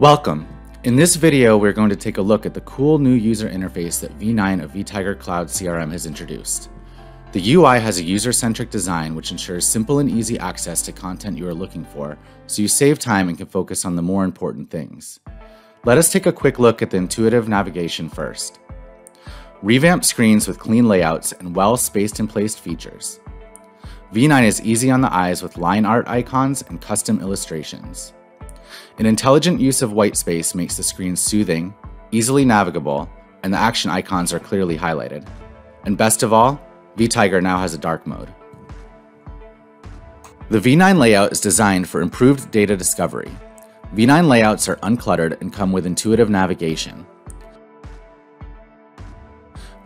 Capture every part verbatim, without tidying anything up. Welcome. In this video, we're going to take a look at the cool new user interface that V nine of Vtiger Cloud C R M has introduced. The U I has a user-centric design which ensures simple and easy access to content you are looking for, so you save time and can focus on the more important things. Let us take a quick look at the intuitive navigation first. Revamp screens with clean layouts and well-spaced and placed features. V nine is easy on the eyes with line art icons and custom illustrations. An intelligent use of white space makes the screen soothing, easily navigable, and the action icons are clearly highlighted. And best of all, Vtiger now has a dark mode. The V nine layout is designed for improved data discovery. V nine layouts are uncluttered and come with intuitive navigation.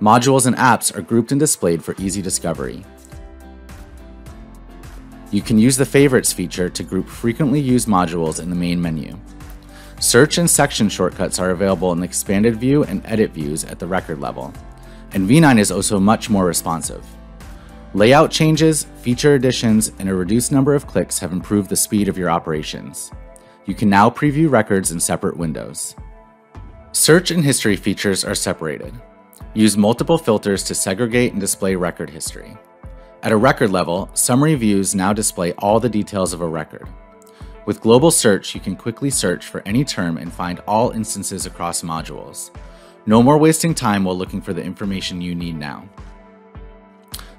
Modules and apps are grouped and displayed for easy discovery. You can use the Favorites feature to group frequently used modules in the main menu. Search and section shortcuts are available in the expanded view and edit views at the record level, and V nine is also much more responsive. Layout changes, feature additions, and a reduced number of clicks have improved the speed of your operations. You can now preview records in separate windows. Search and history features are separated. Use multiple filters to segregate and display record history. At a record level, summary views now display all the details of a record. With global search, you can quickly search for any term and find all instances across modules. No more wasting time while looking for the information you need now.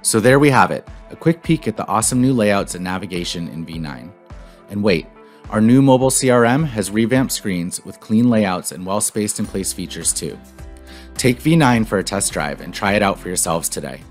So there we have it, a quick peek at the awesome new layouts and navigation in V nine. And wait, our new mobile C R M has revamped screens with clean layouts and well-spaced in place features too. Take V nine for a test drive and try it out for yourselves today.